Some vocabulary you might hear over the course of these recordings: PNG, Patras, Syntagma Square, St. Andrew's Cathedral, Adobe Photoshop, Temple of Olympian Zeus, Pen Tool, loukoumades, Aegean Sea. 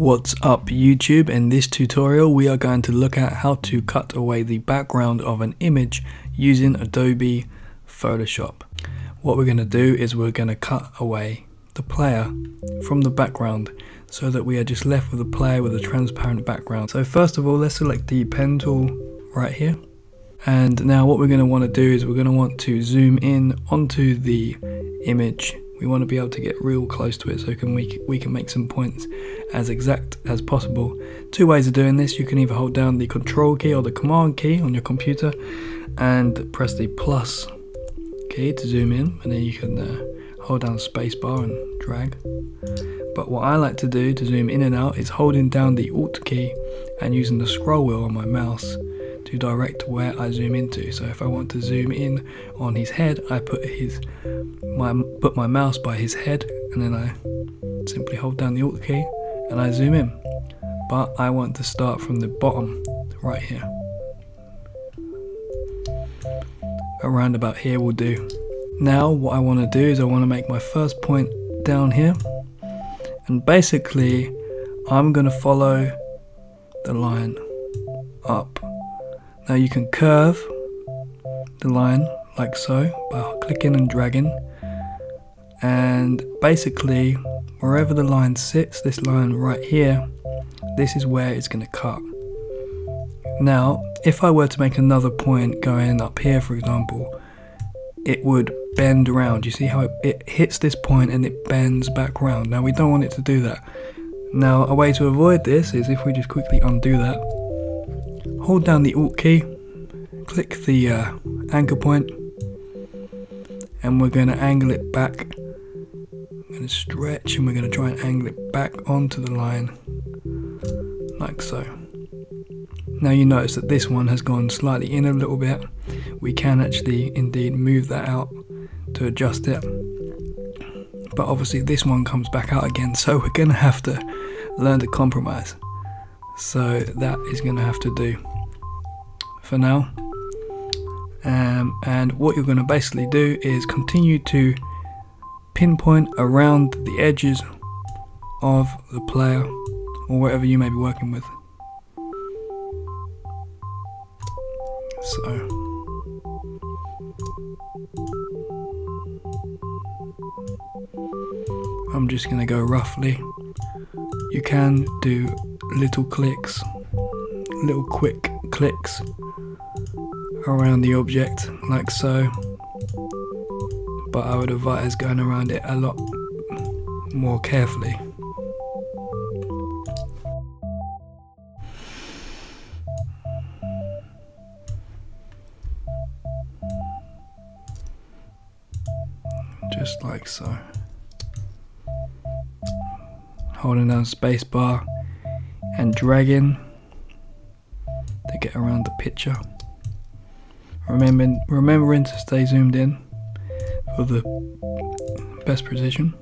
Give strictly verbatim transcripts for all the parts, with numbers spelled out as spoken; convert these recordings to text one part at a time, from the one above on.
What's up YouTube? In this tutorial we are going to look at how to cut away the background of an image using Adobe Photoshop. What we're going to do is we're going to cut away the player from the background so that we are just left with a player with a transparent background. So first of all, let's select the pen tool right here. And now what we're going to want to do is we're going to want to zoom in onto the image. We want to be able to get real close to it so can we, we can make some points as exact as possible. Two ways of doing this: you can either hold down the control key or the command key on your computer and press the plus key to zoom in, and then you can uh, hold down spacebar and drag. But what I like to do to zoom in and out is holding down the alt key and using the scroll wheel on my mouse to direct where I zoom into. So if I want to zoom in on his head, I put his my put my mouse by his head, and then I simply hold down the alt key and I zoom in. But I want to start from the bottom right here. Around about here will do. Now what I want to do is I want to make my first point down here, and basically I'm going to follow the line up. Now you can curve the line like so by clicking and dragging, and basically wherever the line sits, this line right here, this is where it's going to cut. Now if I were to make another point going up here, for example, it would bend around. You see how it, it hits this point and it bends back round. Now we don't want it to do that. Now a way to avoid this is if we just quickly undo that, hold down the alt key, click the uh, anchor point, and we're going to angle it back. I'm going to stretch and we're going to try and angle it back onto the line like so. Now you notice that this one has gone slightly in a little bit. We can actually indeed move that out to adjust it, but obviously this one comes back out again, so we're going to have to learn to compromise. So that is going to have to do for now. Um, and what you're going to basically do is continue to pinpoint around the edges of the player or whatever you may be working with. So I'm just going to go roughly. You can do little clicks, little quick clicks around the object like so, but I would advise going around it a lot more carefully. Just like so. Holding down spacebar and dragging to get around the picture. Remembering, remembering to stay zoomed in for the best precision.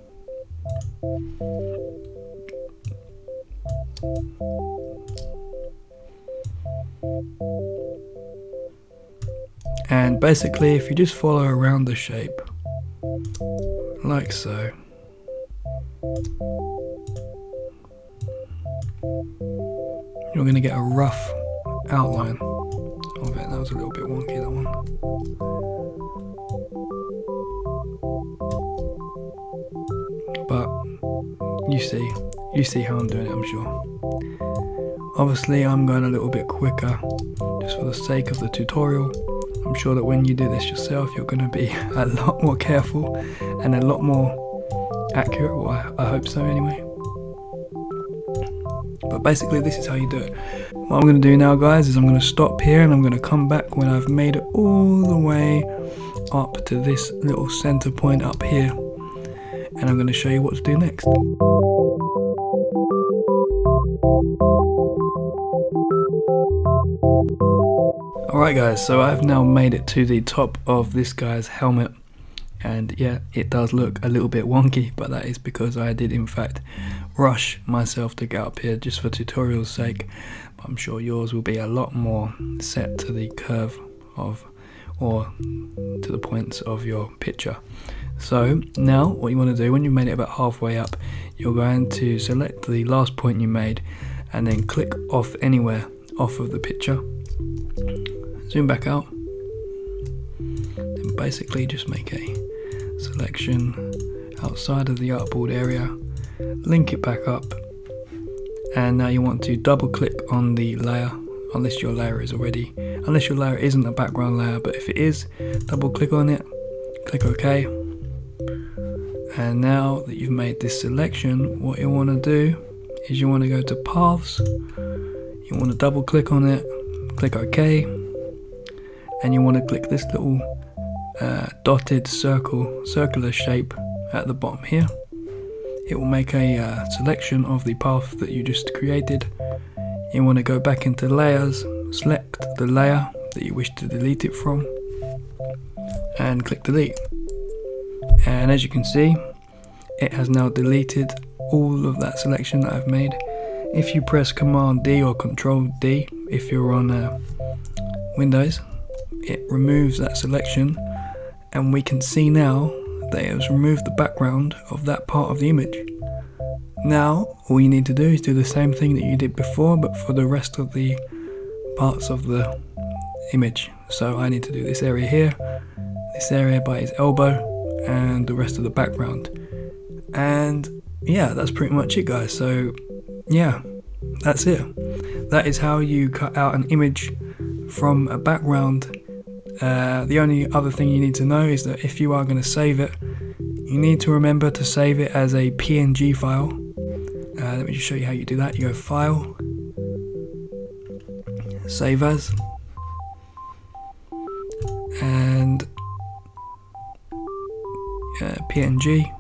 And basically, if you just follow around the shape, like so. You're going to get a rough outline of it. That was a little bit wonky, that one. But you see, you see how I'm doing it, I'm sure. Obviously, I'm going a little bit quicker just for the sake of the tutorial. I'm sure that when you do this yourself, you're going to be a lot more careful and a lot more accurate. Well, I, I hope so anyway. But basically this is how you do it. What I'm going to do now, guys, is I'm going to stop here and I'm going to come back when I've made it all the way up to this little center point up here, and I'm going to show you what to do next. Alright guys, so I've now made it to the top of this guy's helmet, and yeah, it does look a little bit wonky, but that is because I did in fact rush myself to get up here just for tutorial's sake. But I'm sure yours will be a lot more set to the curve of or to the points of your picture. So now what you want to do, when you've made it about halfway up, you're going to select the last point you made and then click off anywhere off of the picture, zoom back out, and basically just make a selection outside of the artboard area, link it back up, and now you want to double click on the layer, unless your layer is already, unless your layer isn't a background layer, but if it is, double click on it, click OK. And now that you've made this selection, what you want to do is you want to go to paths, you want to double click on it, click OK, and you want to click this little uh, dotted circle, circular shape at the bottom here. It will make a uh, selection of the path that you just created. You want to go back into layers, select the layer that you wish to delete it from, and click delete. And as you can see, it has now deleted all of that selection that I've made. If you press Command D or Control D if you're on uh, Windows, it removes that selection, and we can see now that it has removed the background of that part of the image. Now all you need to do is do the same thing that you did before, but for the rest of the parts of the image. So I need to do this area here, this area by his elbow, and the rest of the background. And yeah, that's pretty much it, guys. So yeah, that's it. That is how you cut out an image from a background. Uh, the only other thing you need to know is that if you are going to save it, you need to remember to save it as a P N G file. Uh, let me just show you how you do that. You go File, Save As, and uh, P N G.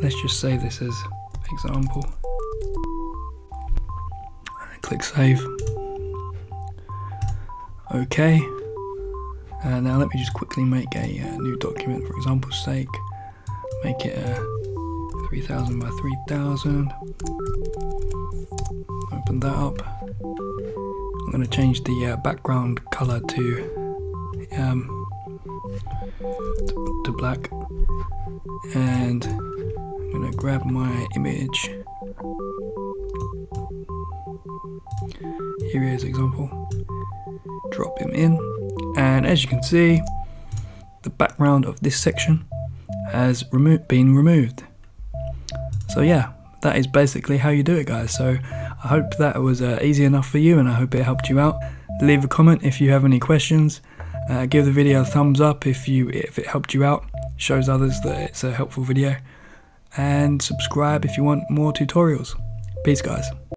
Let's just save this as example. Click Save. Okay. Uh, now let me just quickly make a uh, new document, for example's sake. Make it uh, three thousand by three thousand. Open that up. I'm going to change the uh, background color to, um, to to black, and I'm going to grab my image. Here is example. Drop him in. And as you can see, the background of this section has remo been removed. So yeah, that is basically how you do it, guys. So I hope that was uh, easy enough for you, and I hope it helped you out. Leave a comment if you have any questions. Uh, give the video a thumbs up if you if it helped you out, shows others that it's a helpful video. And subscribe if you want more tutorials. Peace, guys.